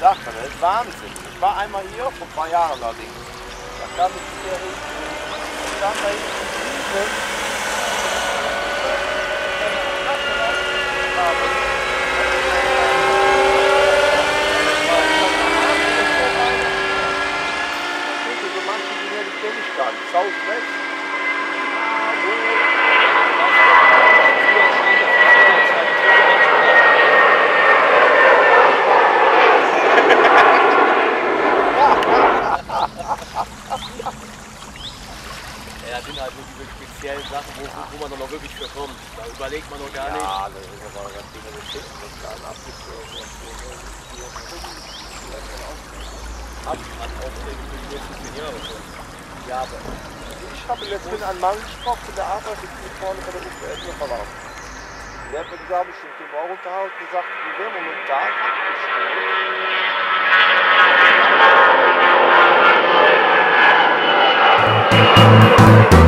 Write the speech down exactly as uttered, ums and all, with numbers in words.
Sache, das ist Wahnsinn. Ich war einmal hier vor ein paar Jahren allerdings. Da kam ich hier hin, stand da hinten. Ja, sind halt nur diese speziellen Sachen, wo, ja. wo man doch noch wirklich für kommt. Da überlegt man noch gar ja, nicht. Ja, das ist aber ganz viele Geschichten, das ist ein Abgeführt. Ab, an Aufträgen für die nächsten zehn Jahre schon. Ja, aber ich habe letztens einen Mann gesprochen, der arbeitet hier vorne bei der U F L-Verwaltung. Der hat mir gesagt, ich bin Euro unterhalten und gesagt, wir werden momentan abgestellt. Thank you.